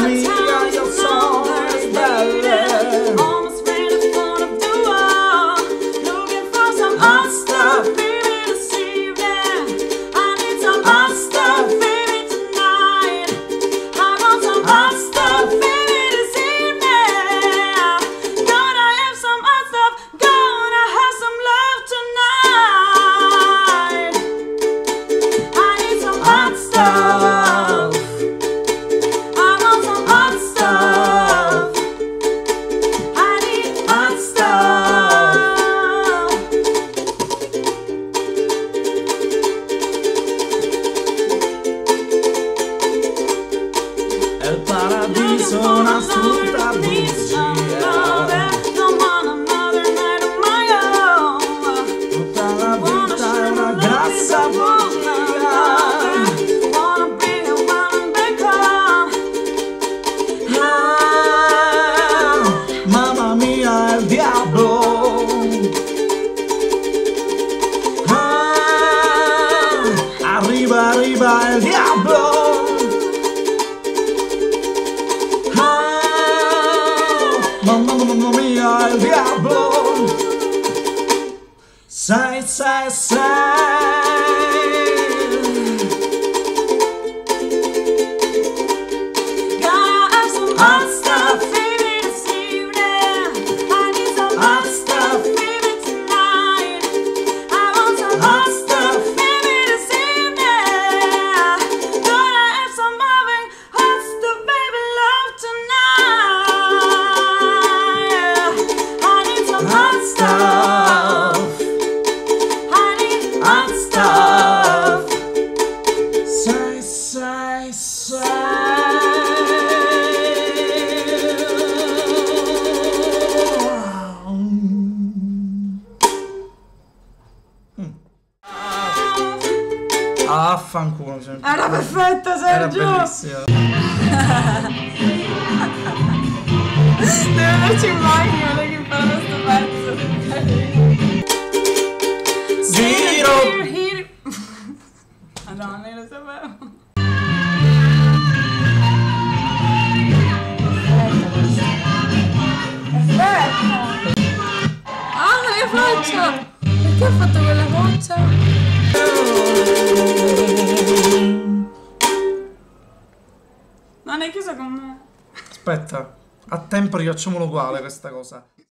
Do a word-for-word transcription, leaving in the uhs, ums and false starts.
Mommy, I got so much better. Almost made a phone of the wall. Looking for some hot stuff, baby, this evening. I need some hot stuff, baby, tonight. I want some hot stuff, baby, this evening. Gonna have some hot stuff, gonna have some love tonight. I need some hot stuff. El paradiso, una fruta bugia. Don't want another night of my own. Tutta la vita è una grassa bugia. Wanna be the one back home. Ah, mamma mia, il diavolo. Ah, arriva, arriva il diavolo. Mamma mia, il diavolo. Sai, sai, sai. Gotta have some hot stuff, baby, this evening. I need some hot stuff, baby, tonight. I want some hot stuff, baby, this evening. Gotta have some loving, hot stuff, baby, love tonight. Hot stuff, honey, hot stuff. Sigh, sigh, sigh. Mm. Affanculo. Era perfetto, Sergio. Era bellissimo. Devo andarci in macchina perché imparo sto pezzo. Zero! Here, ah no, non lo sapevo. Aspetta! Ah, la mia faccia! Perché ho fatto quella goccia? Non è chiusa con me. Aspetta. A tempo rifacciamolo uguale questa cosa.